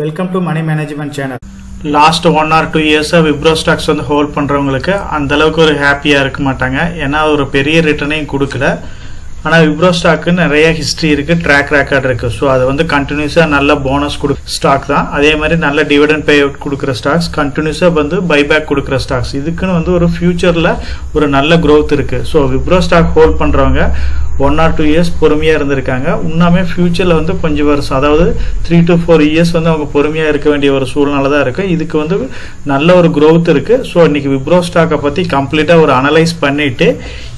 Welcome to Money Management Channel. Last 1 or 2 years, Wipro stocks on the whole பண்றவங்களுக்கு அந்த அளவுக்கு ஒரு ஹாப்பியா இருக்க மாட்டாங்க. ஏனா ஒரு பெரிய ரிட்டர்னையும் கொடுக்கல. ஆனா Wipro ஸ்டாக்கு நிறைய ஹிஸ்டரி இருக்கு, ட்ராக் ரெக்கார்ட் இருக்கு. சோ அது வந்து கண்டினியூஸா நல்ல போனஸ் கொடுக்கிற ஸ்டாக் தான். அதே மாதிரி நல்ல டிவிடெண்ட் பே அவுட் கொடுக்கிற ஸ்டாக்ஸ், கண்டினியூஸா வந்து பைபேக் கொடுக்கிற ஸ்டாக்ஸ். இதுக்குன்னு வந்து ஒரு ஃபியூச்சர்ல ஒரு நல்ல growth இருக்கு. சோ Wipro ஸ்டாக் ஹோல்ட் பண்றவங்க 1 or 2 years பொறுமையா இருந்திருக்காங்க. உண்மையாவே ஃபியூச்சர்ல வந்து கொஞ்சம் வருஷம், அதாவது 3 to 4 years வந்து அவங்க பொறுமையா இருக்க வேண்டிய ஒரு சூழ்நிலை தான் இருக்கு. இதுக்கு வந்து நல்ல ஒரு growth இருக்கு. சோ இன்னைக்கு Wipro ஸ்டாக்க பத்தி கம்ப்ளீட்டா ஒரு அனலைஸ் பண்ணிட்டு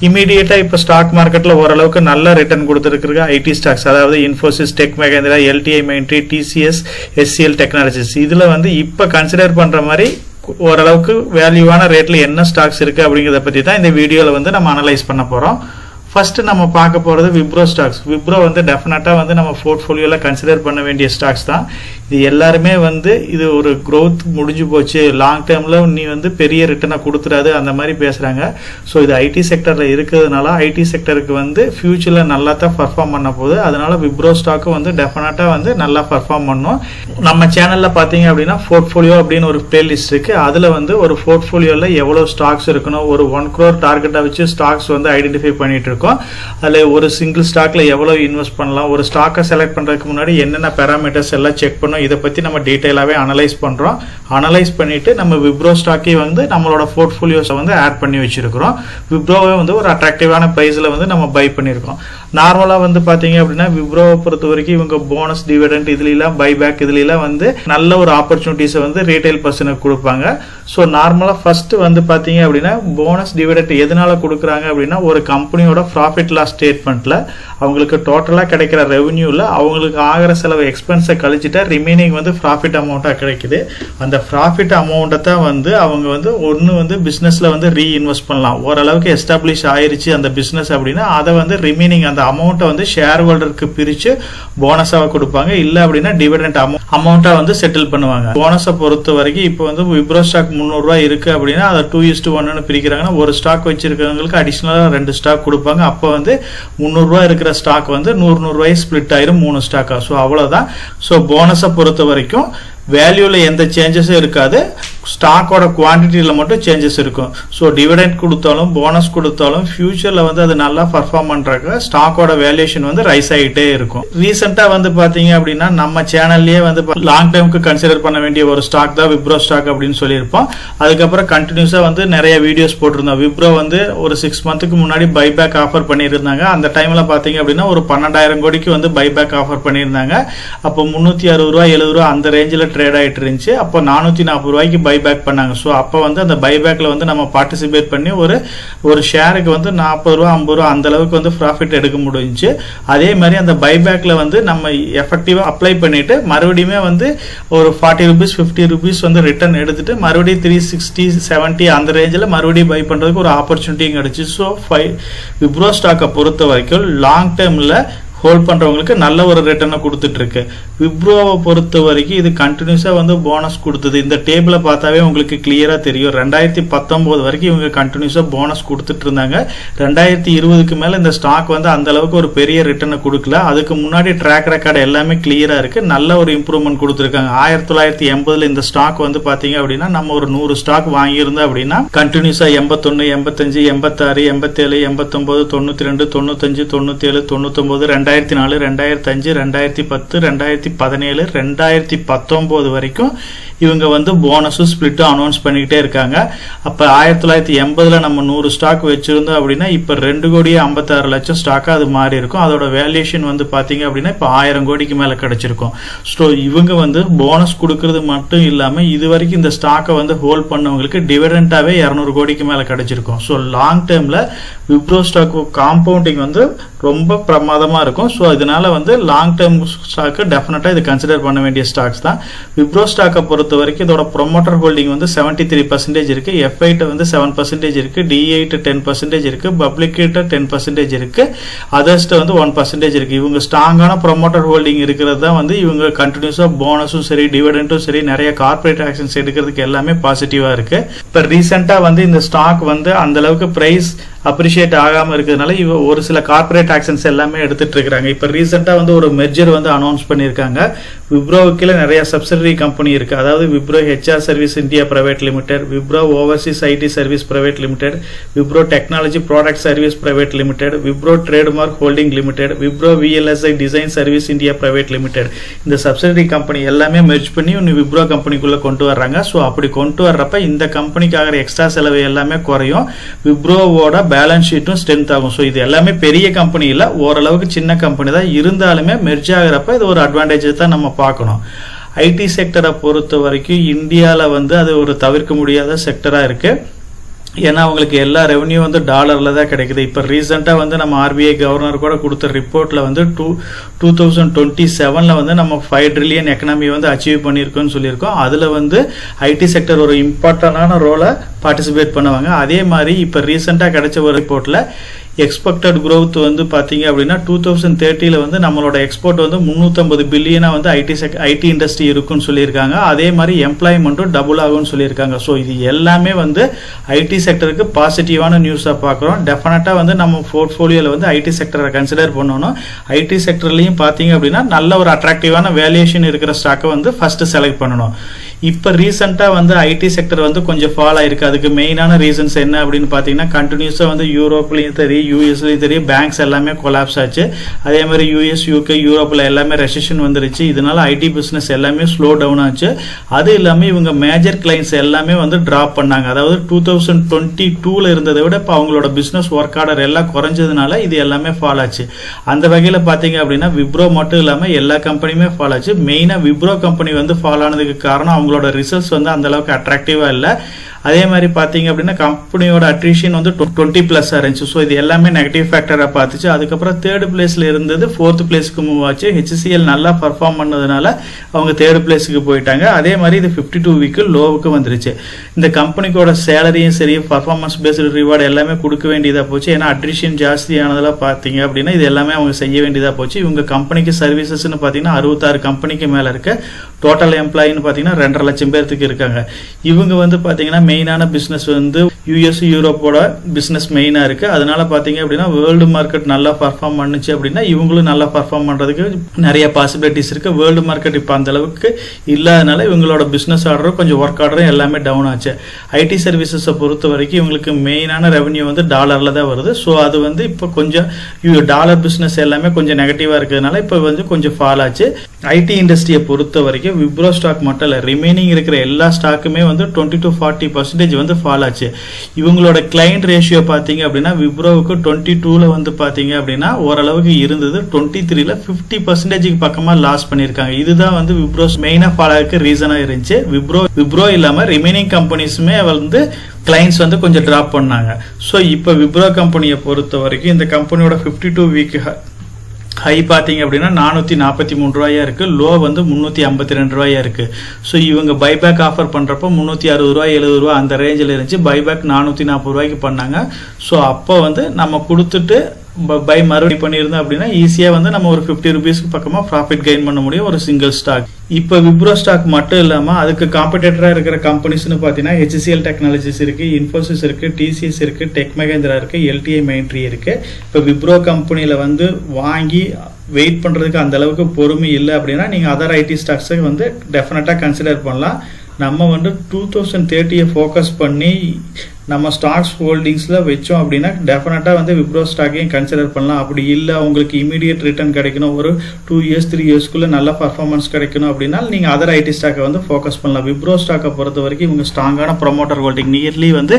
இமிடியேட்டா இப்ப ஸ்டாக் மார்க்கெட்ல ஓரளவுக்கு நல்ல ரிட்டர்ன் கொடுத்திருக்கிற ஐடி ஸ்டாக்ஸ், அதாவது Infosys, Tech Mahindra, LTIMindtree, TCS, HCL Technologies, இதுல வந்து இப்ப கன்சிடர் பண்ற மாதிரி ஓரளவுக்கு வேல்யூவான ரேட்ல என்ன ஸ்டாக்ஸ் இருக்கு அப்படிங்கறத பத்தி தான் இந்த வீடியோல வந்து நம்ம அனலைஸ் பண்ண போறோம். First, we will talk about Wipro stocks. Wipro is definitely our portfolio considered stocks. This is growth long term. You will be return to. So, the IT sector is the future perform. That is Wipro stock is definitely perform. In our channel, we have a portfolio playlist. That is a portfolio stocks. 1 crore target stocks identify. அதிலே ஒரு single ஸ்டாக்ல எவ்வளவு invest பண்ணலாம், ஒரு ஸ்டாக்க select பண்றதுக்கு முன்னாடி என்னென்ன parameters எல்லாம் check பண்ணோம், இத பத்தி நம்ம டீடைலாவே அனலைஸ் பண்றோம். அனலைஸ் பண்ணிட்டு நம்ம Wipro ஸ்டாக்கை வந்து நம்மளோட போர்ட்ஃபோலியோஸ்ல வந்து ஆட் பண்ணி வச்சிருக்கோம். Wiproவை வந்து ஒரு அட்ராக்டிவான பிரைஸ்ல வந்து நம்ம பை பண்ணிருக்கோம். நார்மலா வந்து பாத்தீங்க அப்படினா Wipro பொறுத்தவரைக்கும் இவங்க போனஸ், டிவிடெண்ட் இதுலலாம் பைபேக் இதுலலாம் வந்து நல்ல ஒரு ஆப்பர்சூனிட்டிஸ் வந்து ரீடைல் பர்சனுக்கு கொடுப்பாங்க. சோ நார்மலா ஃபர்ஸ்ட் வந்து பாத்தீங்க அப்படினா போனஸ் டிவிடெண்ட் எதனால கொடுக்கறாங்க அப்படினா ஒரு கம்பெனியோட profit loss statement la avangalukku total ah kedaikira revenue la avangalukku aagara selavu expense kalichita remaining vandu profit amount ah kedaikide and profit amount ah vandu avanga vandu onnu vandu business la vandu reinvest pannalam oralavukku establish aayirchi and business appadina adha vandu remaining and amount ah vandu shareholder ku pirichu bonus ah kodupanga illa appadina dividend amount ah vandu settle pannuvanga bonus ah porutha variki ipo vandu Wipro stock 300 rupaya irukku appadina adha 2:1 nu pirikiranga na oru stock vechirukavangalukku additional ah 2 stock kodupanga. அப்ப வந்து 300 ரூபாய் இருக்கிற stock வந்து 100 ரூபாய் split ஆயிரும் 3 ஸ்டாக்கா. So அவ்வளவுதான். So போனஸை பொறுத்த வரைக்கும் வேல்யூல எந்த சேஞ்சஸ் இருக்காது, ஸ்டாக்கோட குவாண்டிட்டில மட்டும் சேஞ்சஸ் இருக்கும். சோ டிவிடெண்ட் கொடுத்தாலும் போனஸ் கொடுத்தாலும் ஃபியூச்சர்ல வந்து அது நல்லா பெர்ஃபார்ம் பண்றதுக்கு ஸ்டாக்கோட வேல்யூஷன் வந்து ரைஸ் ஆயிட்டே இருக்கும். ரீசன்ட்டா வந்து பாத்தீங்க அப்படினா நம்ம சேனல்லயே வந்து லாங் டைம்க்கு கன்சிடர் பண்ண வேண்டிய ஒரு ஸ்டாக் தான் Wipro ஸ்டாக் அப்படினு சொல்லிருப்போம். அதுக்கு அப்புறம் கண்டினியூஸா வந்து நிறைய வீடியோஸ் போட்டுறோம். Wipro வந்து ஒரு 6 மந்த்க்கு முன்னாடி பைபேக் ஆஃபர் பண்ணிருந்தாங்க. அந்த டைம்ல பாத்தீங்க அப்படினா ஒரு 12000 கோடிக்கு வந்து பைபேக் ஆஃபர் பண்ணிருந்தாங்க. அப்ப 360 ரூபாய் 70 ரூபாய் அந்த ரேஞ்சில trade ஆயிட்டு இருந்துச்சு. அப்ப 440 ரூபாய்க்கு பைபேக் பண்ணாங்க. சோ அப்ப வந்து அந்த பைபேக்ல வந்து நம்ம பார்ட்டிசிபேட் பண்ணி ஒரு ஷேருக்கு வந்து 40 ரூபாய் 50 ரூபாய் அந்த அளவுக்கு வந்து ப்ராஃபிட் எடுக்க முடிஞ்சு. அதே மாதிரி அந்த பைபேக்ல வந்து நம்ம எஃபெக்டிவா அப்ளை பண்ணிட்டு மறுபடியுமே வந்து ஒரு 40 ரூபீஸ் 50 ரூபீஸ் வந்து ரிட்டர்ன் எடுத்துட்டு மறுபடியும் 360 70 அந்த ரேஞ்சில மறுபடியும் பை பண்றதுக்கு ஒரு ஆப்பர்சூனிட்டி கிடைச்சு. சோ Wipro ஸ்டாக்க பொறுத்த வரைக்கும் லாங் டேர்ம்ல ஹோல்ட் பண்றவங்களுக்கு நல்ல ஒரு ரிட்டர்ன் கொடுத்துட்டு இருக்கு. Wiproவை பொறுத்த வரைக்கும் இது கண்டினியூஸா வந்து போனஸ் கொடுத்தது. இந்த டேபிள பார்த்தாவே உங்களுக்கு கிளியரா தெரியும். 2019 வரைக்கும் இவங்க கண்டினியூஸா போனஸ் கொடுத்துட்டு இருந்தாங்க. 2020க்கு மேல இந்த ஸ்டாக் வந்து அந்த அளவுக்கு ஒரு பெரிய ரிட்டர்ன் கொடுக்கல. அதுக்கு முன்னாடி ட்ராக் ரெக்கார்ட் எல்லாமே கிளியரா இருக்கு. நல்ல ஒரு இம்ப்ரூவ்மென்ட் கொடுத்திருக்காங்க. 1980ல இந்த ஸ்டாக் வந்து பாத்தீங்க அப்படினா நம்ம ஒரு 100 ஸ்டாக் வாங்கி இருந்தோம் அப்படினா கண்டினியூஸா 81 85 86 87 89 92 95 97 99 2004 2005 2010 2017 2019 வரைக்கும் இவங்க வந்து போனஸ் ஸ்ப்ளிட் அனௌன்ஸ் பண்ணிட்டே இருக்காங்க. அப்ப 1980ல நம்ம 100 ஸ்டாக் வெச்சிருந்தோம் அப்படினா இப்ப 2,56,00,000 ஸ்டாக்கா அது மாறி இருக்கும். அதோட வேல்யூஷன் வந்து பாத்தீங்க அப்படினா இப்ப 1000 கோடிக்கு மேல கிடைச்சிருக்கும். சோ இவங்க வந்து போனஸ் கொடுக்கிறது மட்டும் இல்லாம இதுவரைக்கும் இந்த ஸ்டாக்க வந்து ஹோல்ட் பண்ணவங்களுக்கு டிவிடெண்டாவே 200 கோடிக்கு மேல கிடைச்சிருக்கும். சோ லாங் டேர்ம்ல Wipro ஸ்டாக் காம்பவுண்டிங் வந்து ரொம்ப பிரமாதமா இருக்கும். சோ இதனால வந்து லாங் டேர்ம் ஸ்டாக் டெஃபினட்டா இது கன்சிடர் பண்ண வேண்டிய ஸ்டாக்ஸ் தான். Wipro ஸ்டாக்க பொறுத்த வரைக்கும் இதோட ப்ரோமோட்டர் ஹோல்டிங் வந்து 73% இருக்கு, F8 வந்து 7% இருக்கு, D8 10% இருக்கு, பப்ளிக் கிட்ட 10% இருக்கு, அதர்ஸ்ட் வந்து 1% இருக்கு. இவங்க ஸ்ட்ராங்கான ப்ரோமோட்டர் ஹோல்டிங் இருக்குறது தான் வந்து இவங்க கண்டினியூஸா போனஸும் சரி டிவிடெண்டும் சரி நிறைய கார்ப்பரேட் ஆக்ஷன்ஸ் எடுக்கிறதுக்கு எல்லாமே பாசிட்டிவா இருக்கு. இப்ப ரீசன்ட்டா வந்து இந்த ஸ்டாக் வந்து அந்த அளவுக்கு பிரைஸ் appreciate ஆகாம இருக்குனால இவ ஒரு சில கார்ப்பரேட் ஆக்ஷன்ஸ் எல்லாமே எடுத்துட்டு இருக்காங்க. இப்போ ரீசன்ட்டா வந்து ஒரு மெர்ஜர் வந்து அனௌன்ஸ் பண்ணிருக்காங்க. விப்ரோவுக்குல நிறைய சப்சிடரி கம்பெனி இருக்கு. அதாவது Wipro HR Service India Private Limited, Wipro Overseas IT Service Private Limited, Wipro Technology Product Service Private Limited, Wipro Trademark Holding Limited, Wipro VLSI Design Service India Private Limited. இந்த சப்சிடரி கம்பெனி எல்லாமே merge பண்ணி விப்ரோ கம்பெனிக்குள்ள கொண்டு வர்றாங்க. So அப்படி கொண்டு வரப்ப இந்த கம்பெனிக்காக எக்ஸ்ட்ரா செலவு எல்லாமே குறையும். விப்ரோவோட பேலன்ஸ் ஷீட்டும் ஸ்ட்ரெங்த் ஆகும். சோ இது எல்லாமே பெரிய கம்பெனி இல்ல, ஓரளவுக்கு சின்ன கம்பெனி தான் இருந்தாலுமே மெர்ஜ் ஆகறப்ப இது ஒரு அட்வான்டேஜ் தான் நம்ம பார்க்கணும். ஐடி செக்டரை பொறுத்த வரைக்கும் இந்தியால வந்து அது ஒரு தவிர்க்க முடியாத செக்டரா இருக்கு. ஏன்னா உங்களுக்கு எல்லா ரெவென்யூ வந்து டாலர்ல தான் கிடைக்குது. இப்போ ரீசெண்டா வந்து நம்ம RBI கவர்னர் கூட கொடுத்த ரிப்போர்ட்ல வந்து 2027ல வந்து நம்ம 5 ட்ரில்லியன் எக்கனாமி வந்து அச்சீவ் பண்ணியிருக்கோம்னு சொல்லியிருக்கோம். அதுல வந்து ஐடி செக்டர் ஒரு இம்பார்ட்டன்டான ரோலை பார்ட்டிசிபேட் பண்ணுவாங்க. அதே மாதிரி இப்போ ரீசெண்டா கிடைச்ச ஒரு ரிப்போர்ட்ல expected growth வந்து பாத்தீங்க அப்படின்னா 2030ல வந்து நம்மளோட எக்ஸ்போர்ட் வந்து 350 பில்லியனா வந்து ஐடி இண்டஸ்ட்ரி இருக்குன்னு சொல்லியிருக்காங்க. அதே மாதிரி எம்ப்ளாய்மெண்ட்டும் டபுள் ஆகும்னு சொல்லியிருக்காங்க. ஸோ இது எல்லாமே வந்து ஐடி செக்டருக்கு பாசிட்டிவான நியூஸா பாக்குறோம். டெஃபினட்டா வந்து நம்ம போர்ட்ஃபோலியோல வந்து ஐடி செக்டரை கன்சிடர் பண்ணணும். ஐடி செக்டர்லயும் பாத்தீங்க அப்படின்னா நல்ல ஒரு அட்ராக்டிவான வேல்யூஷன் இருக்கிற ஸ்டாக்கை வந்து ஃபர்ஸ்ட் செலக்ட் பண்ணணும். இப்போ ரீசெண்டா வந்து ஐடி செக்டர் வந்து கொஞ்சம் ஃபால் ஆயிருக்கு. அதுக்கு மெயினான ரீசன்ஸ் என்ன அப்படின்னு பாத்தீங்கன்னா கண்டினியூஸா வந்து யூரோப்லயும் தெரியும், யூஎஸ்லயும் தெரியும், பேங்க்ஸ் எல்லாமே கொலாப்ஸ் ஆச்சு. அதே மாதிரி யூஎஸ், யூகே, யூரோப்ல எல்லாமே ரெசெஷன் வந்துருச்சு. இதனால ஐடி பிசினஸ் எல்லாமே ஸ்லோ டவுன் ஆச்சு. அது இல்லாம இவங்க மேஜர் கிளைண்ட்ஸ் எல்லாமே வந்து டிராப் பண்ணாங்க. அதாவது 2022ல இருந்ததை விட இப்போ அவங்களோட பிசினஸ் ஒர்க் ஆர்டர் எல்லாம் குறைஞ்சதுனால இது எல்லாமே ஃபால் ஆச்சு. அந்த வகையில பாத்தீங்க அப்படின்னா விப்ரோ மட்டும் இல்லாம எல்லா கம்பெனியுமே ஃபால் ஆச்சு. மெயினா விப்ரோ கம்பெனி வந்து ஃபால் ஆனதுக்கு காரணம் அவங்களோட ரிசல்ட்ஸ் வந்து அந்த அளவுக்கு அட்ராக்டிவா இல்ல. அதே மாதிரி பாத்தீங்க அப்படின்னா கம்பெனியோட அட்ரிஷன் வந்து 20+ இருந்துச்சு. ஸோ இது எல்லாமே நெகட்டிவ் ஃபேக்டரா பார்த்துச்சு. அதுக்கப்புறம் 3rd பிளேஸ்ல இருந்தது 4th பிளேஸ்க்கு மூவ் ஆச்சு. HCL நல்லா பர்ஃபார்ம் பண்ணதுனால அவங்க 3rd பிளேஸ்க்கு போயிட்டாங்க. அதே மாதிரி இது 52 வீக் லோவுக்கு வந்துருச்சு. இந்த கம்பெனிக்கோட சேலரியும் சரி, பர்ஃபார்மன்ஸ் பேஸ்டு ரிவார்டு எல்லாமே கொடுக்க வேண்டியதா போச்சு. ஏன்னா அட்ரிஷன் ஜாஸ்தியானதெல்லாம் பாத்தீங்க அப்படின்னா இது எல்லாமே அவங்க செய்ய வேண்டியதா போச்சு. இவங்க கம்பெனிக்கு சர்வீசஸ்ன்னு பாத்தீங்கன்னா 66 கம்பெனிக்கு மேல இருக்கு. டோட்டல் எம்ப்ளாயின்னு பாத்தீங்கன்னா 2.5 லட்சம் பேருக்கு இருக்காங்க. இவங்க வந்து பாத்தீங்கன்னா மெயினான பிசினஸ் வந்து US, யூரோப்போட பிசினஸ் மெயினா இருக்கு. அதனால பாத்தீங்க அப்படின்னா வேர்ல்டு மார்க்கெட் நல்லா பர்ஃபார்ம் பண்ணுச்சு அப்படின்னா இவங்களும் நல்லா பர்ஃபார்ம் பண்றதுக்கு நிறைய பாசிபிலிட்டிஸ் இருக்கு. வேர்ல்டு மார்க்கெட் இப்ப அந்த அளவுக்கு இல்லாதனால இவங்களோட பிசினஸ் ஆர்டரும் கொஞ்சம் ஒர்க் ஆர்டரும் எல்லாமே டவுன் ஆச்சு. ஐடி சர்வீசஸை பொறுத்த வரைக்கும் இவங்களுக்கு மெயினான ரெவன்யூ வந்து டாலர்ல தான் வருது. ஸோ அது வந்து இப்போ கொஞ்சம் டாலர் பிசினஸ் எல்லாமே கொஞ்சம் நெகட்டிவா இருக்கிறதுனால இப்போ வந்து கொஞ்சம் ஃபால் ஆச்சு. ஐடி இண்டஸ்ட்ரியை பொறுத்த வரைக்கும் விப்ரோ ஸ்டாக் மட்டும் இல்லை, ரிமைனிங் இருக்கிற எல்லா ஸ்டாக்குமே வந்து 20 to 40% வந்து ஃபால் ஆச்சு. இவங்களோட கிளைண்ட் ரேஷியோ பாத்தீங்க அப்படின்னா விப்ரோவுக்கு 22ல வந்து பாத்தீங்க அப்படின்னா ஓரளவுக்கு இருந்தது, 23ல 50%க்கு பக்கமா லாஸ் பண்ணிருக்காங்க. இதுதான் வந்து விப்ரோ மெயினா ஃபால் ஆக ரீசனா இருந்துச்சு. விப்ரோ இல்லாம ரிமைனிங் கம்பெனிஸுமே வந்து கிளைண்ட்ஸ் வந்து கொஞ்சம் டிராப் பண்ணாங்க. ஸோ இப்போ விப்ரோ கம்பெனியை பொறுத்த வரைக்கும் இந்த கம்பெனியோட 52 வீக் ஹை பாத்தீங்க அப்படின்னா 443 ரூபாயா இருக்கு. லோ வந்து 352 ரூபாயா இருக்கு. ஸோ இவங்க பைபேக் ஆஃபர் பண்றப்ப 360 ரூபாய் 70 ரூபாய் அந்த ரேஞ்சில் இருந்துச்சு. பைபேக் 440 ரூபாய்க்கு பண்ணாங்க. ஸோ அப்போ வந்து நம்ம கொடுத்துட்டு பை மறுபடி பண்ணியிருந்தோம் அப்படின்னா ஈஸியா வந்து நம்ம ஒரு 50 ரூபீஸ்க்கு பக்கமா ப்ராஃபிட் கெயின் பண்ண முடியும் ஒரு சிங்கிள் ஸ்டாக். இப்போ விப்ரோ ஸ்டாக் மட்டும் இல்லாம அதுக்கு காம்படிட்டரா இருக்கிற கம்பெனிஸ்னு பாத்தீங்கன்னா HCL Technologies இருக்கு, Infosys இருக்கு, TCS இருக்கு, Tech Mahindra இருக்கு, LTIMindtree இருக்கு. இப்போ விப்ரோ கம்பெனியில வந்து வாங்கி வெயிட் பண்றதுக்கு அந்த அளவுக்கு பொறுமை இல்லை அப்படின்னா நீங்க அதர் ஐடி ஸ்டாக்ஸை வந்து டெஃபினட்டா கன்சிடர் பண்ணலாம். நம்ம வந்து 2030யை ஃபோக்கஸ் பண்ணி நம்ம ஸ்டாக்ஸ் ஹோல்டிங்ஸ்ல வச்சோம் அப்படின்னா டெஃபினட்டா வந்து விப்ரோ ஸ்டாக்கையும் கன்சிடர் பண்ணலாம். அப்படி இல்லை உங்களுக்கு இமீடியட் ரிட்டர்ன் கிடைக்கணும், ஒரு 2 இயர்ஸ் 3 இயர்ஸ்க்குள்ள நல்ல பர்ஃபார்மன்ஸ் கிடைக்கணும் அப்படின்னா நீங்க அதர் ஐடி ஸ்டாக்கை வந்து ஃபோக்கஸ் பண்ணலாம். விப்ரோ ஸ்டாக்கை பொறுத்த வரைக்கும் இவங்க ஸ்ட்ராங்கான ப்ரொமோட்டர் ஹோல்டிங் நியர்லி வந்து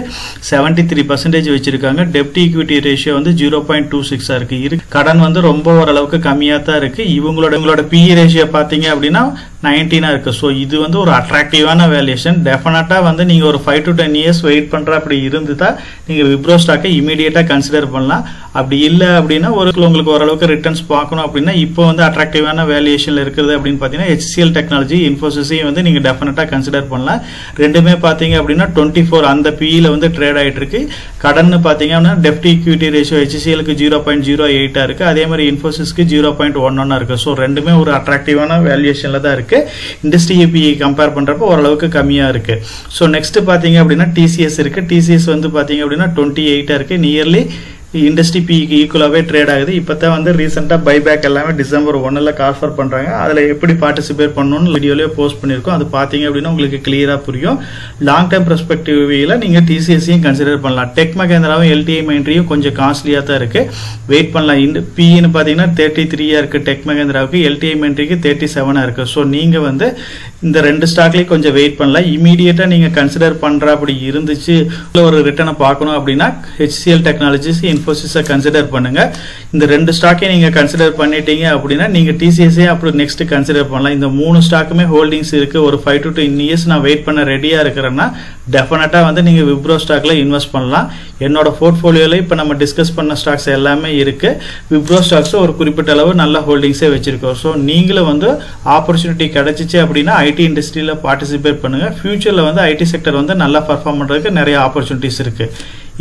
73% வச்சிருக்காங்க. டெப்ட் ஈக்விட்டி ரேஷியோ வந்து 0.26 இருக்கு. கடன் வந்து ரொம்ப ஓரளவுக்கு கம்மியா தான் இருக்கு. இவங்களோட PE ரேஷியோ பாத்தீங்க அப்படின்னா 19 இருக்கு. ஸோ இது வந்து ஒரு அட்ராக்டிவான வேல்யூஷன். டெஃபினட்டா வந்து நீங்க ஒரு 5 to 10 இயர்ஸ் வெயிட் பண்ற அப்படி இருந்துதா நீங்க விப்ரோ ஸ்டாக்கை இமீடியட்டா கன்சிடர் பண்ணலாம். அப்படி இல்ல அப்படின்னா உங்களுக்கு ஓரளவுக்கு ரிட்டர்ன்ஸ் பார்க்கணும் அப்படின்னா இப்போ வந்து அட்ராக்டிவான வேல்யூஷன்ல இருக்குது அப்படின்னு பாத்தீங்கன்னா HCL Technology, இன்ஃபோசிஸையும் வந்து நீங்க டெஃபினட்டா கன்சிடர் பண்ணலாம். ரெண்டுமே பாத்தீங்க அப்படின்னா 24 அந்த PE வந்து ட்ரேட் ஆயிட்டு இருக்கு. கடன் பாத்தீங்க அப்படின்னா டெப்ட் ஈக்விட்டி ரேஷியோ HCL-க்கு 0.08 இருக்கு. அதே மாதிரி இன்ஃபோசிஸ்க்கு 0.11 இருக்கு. ஸோ ரெண்டுமே ஒரு அட்ராக்டிவான வேல்யூஷன்ல தான் இருக்கு. இண்டஸ்ட்ரி PE கம்பேர் பண்றப்ப ஓரளவுக்கு கம்மியா இருக்கு. ஸோ நெக்ஸ்ட் பாத்தீங்க அப்படின்னா TCS இருக்கு. TCS TCS வந்து பாத்தீங்க அப்படினா 28 இருக்கு nearly industry peak ஈக்குவலாவே ட்ரேட் ஆகுது. இப்போதான் வந்து ரீசன்ட்டா பைபேக் எல்லாமே டிசம்பர் 1 ல கால்ஃபர் பண்றாங்க. அதுல எப்படி பார்ட்டிசிபேட் பண்ணனும்னு வீடியோலயே போஸ்ட் பண்ணிருக்கோம். அது பாத்தீங்க அப்படினா உங்களுக்கு கிளியரா புரியும். லாங் டைம் பெர்ஸ்பெக்டிவ்ல நீங்க TCSஐயும் கன்சிடர் பண்ணலாம். டெக் மஹிந்திராவும் LTIMindtreeயும் கொஞ்சம் காஸ்ட்லியா தான் இருக்கு. வெயிட் பண்ணலாம். இந்த PE னு பாத்தீங்கன்னா 33 ஆ இருக்கு டெக் மஹிந்திராவுக்கு, LTIMindtreeக்கு 37 ஆ இருக்கு. சோ நீங்க வந்து இந்த ரெண்டு ஸ்டாக்லயே கொஞ்சம் வெயிட் பண்ணலாம். இமிடியேட்டா நீங்க கன்சிடர் பண்ற அப்படி இருந்துச்சு ஒரு ரிட்டர்னை பார்க்கணும் அப்படினா HCL Technologies Infosys கன்சிடர் பண்ணுங்க. இந்த ரெண்டு ஸ்டாக்கை நீங்க கன்சிடர் பண்ணிட்டீங்க அப்படினா நீங்க TCS அப்புறம் நெக்ஸ்ட் கன்சிடர் பண்ணலாம். இந்த மூணு ஸ்டாக்குமே ஹோல்டிங்ஸ் இருக்கு. ஒரு 5 to 10 இயர்ஸ் நான் வெயிட் பண்ண ரெடியா இருக்கறேன்னா டெஃபினட்டா வந்து நீங்க Wipro ஸ்டாக்ல இன்வெஸ்ட் பண்ணலாம். என்னோட போர்ட்ஃபோலியோல இப்ப நம்ம டிஸ்கஸ் பண்ண ஸ்டாக்ஸ் எல்லாமே இருக்கு. Wipro ஸ்டாக்ஸ் ஒரு குறிப்பிட்ட அளவு நல்ல ஹோல்டிங்ஸே வெச்சிருக்கோம். சோ நீங்களே வந்து ஆப்பர்சூனிட்டி கிடைச்சிச்சு அப்படினா IT இண்டஸ்ட்ரியில பார்ட்டிசிபேட் பண்ணுங்க. ஃபியூச்சர்ல வந்து IT செக்டர் வந்து நல்லா பெர்ஃபார்ம் பண்றதுக்கு நிறைய ஆப்பர்சூனிட்டிஸ் இருக்கு.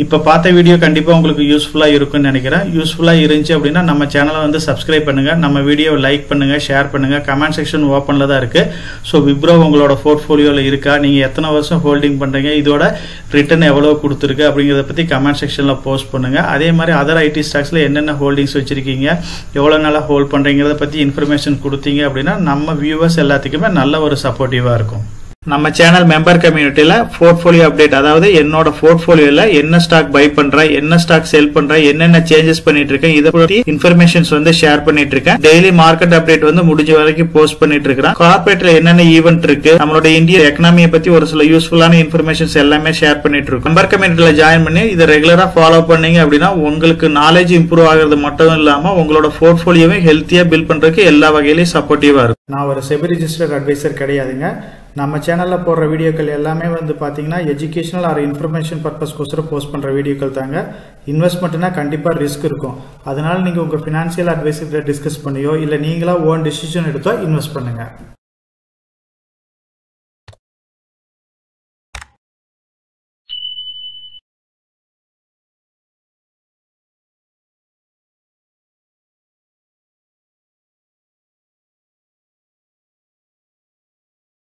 இப்ப பார்த்த வீடியோ கண்டிப்பா உங்களுக்கு யூஸ்ஃபுல்லா இருக்கும்னு நினைக்கிறேன். யூஸ்ஃபுல்லா இருந்துச்சு அப்படினா நம்ம சேனலை வந்து சப்ஸ்கிரைப் பண்ணுங்க, நம்ம வீடியோவை லைக் பண்ணுங்க, ஷேர் பண்ணுங்க. கமெண்ட் செக்ஷன் ஓபன்ல தான் இருக்கு. சோ Wipro உங்களோட போர்ட்ஃபோலியோல இருக்கா, நீங்க எத்தனை வருஷம் ஹோல்டிங் பண்றீங்க, இதோட ரிட்டர்ன் எவ்வளவு கொடுத்துருக்கு அப்படிங்கறத பத்தி கமெண்ட் செக்ஷன்ல போஸ்ட் பண்ணுங்க. அதே மாதிரி அதர் IT ஸ்டாக்ஸ்ல என்னென்ன ஹோல்டிங்ஸ் வச்சிருக்கீங்க, எவ்வளவு நாளா ஹோல்ட் பண்றீங்கறத பத்தி இன்ஃபர்மேஷன் கொடுத்தீங்க அப்படினா நம்ம வியூவர்ஸ் எல்லாத்துக்குமே நல்ல ஒரு சப்போர்ட்டிவா இருக்கும். நம்ம சேனல் மெம்பர் கம்யூனிட்டில போர்ட்ஃபோலியோ அப்டேட், அதாவது என்னோட போர்ட்ஃபோலியோல என்ன ஸ்டாக் பை பண்றேன், என்ன ஸ்டாக் செல் பண்றேன், என்னென்ன சேஞ்சஸ் பண்ணிட்டு இருக்கேன், இத பத்தி இன்ஃபர்மேஷன்ஸ் வந்து ஷேர் பண்ணிட்டு இருக்கேன். டெய்லி மார்க்கெட் அப்டேட் வந்து முடிஞ்ச வரைக்கும் போஸ்ட் பண்ணிட்டு இருக்கேன். கார்ப்பரேட்ல என்னென்ன ஈவென்ட் இருக்கு, நம்மளோட இந்திய எக்கனாமியை பத்தி ஒரு சில யூஸ்ஃபுல்லான இன்ஃபர்மேஷன்ஸ் எல்லாமே ஷேர் பண்ணிட்டு இருக்கோம். மெம்பர் கம்யூனிட்டில ஜாயின் பண்ணி இதை ரெகுலரா ஃபாலோ பண்ணீங்க அப்படின்னா உங்களுக்கு நாலேஜ் இம்ப்ரூவ் ஆகிறது மட்டும் இல்லாம உங்களோட போர்ட்ஃபோலியோவை ஹெல்த்தியா பில்ட் பண்றதுக்கு எல்லா வகையிலும் சப்போர்ட்டிவா இருக்கும். நான் ஒரு செபி ரெஜிஸ்டர்ட் அட்வைசர் கிடையாதுங்க. நம்ம சேனலில் போடுற வீடியோக்கள் எல்லாமே வந்து பார்த்தீங்கன்னா எஜுகேஷனல் ஆர் இன்ஃபர்மேஷன் பர்பஸ்க்கோசரம் போஸ்ட் பண்ணுற வீடியோக்கள் தாங்க. இன்வெஸ்ட்மெண்ட்னா கண்டிப்பாக ரிஸ்க் இருக்கும். அதனால் நீங்கள் உங்கள் ஃபினான்ஷியல் அட்வைஸர்கிட்ட டிஸ்கஸ் பண்ணியோ இல்லை நீங்களாக ஓன் டெசிஷன் எடுத்தோ இன்வெஸ்ட் பண்ணுங்கள்.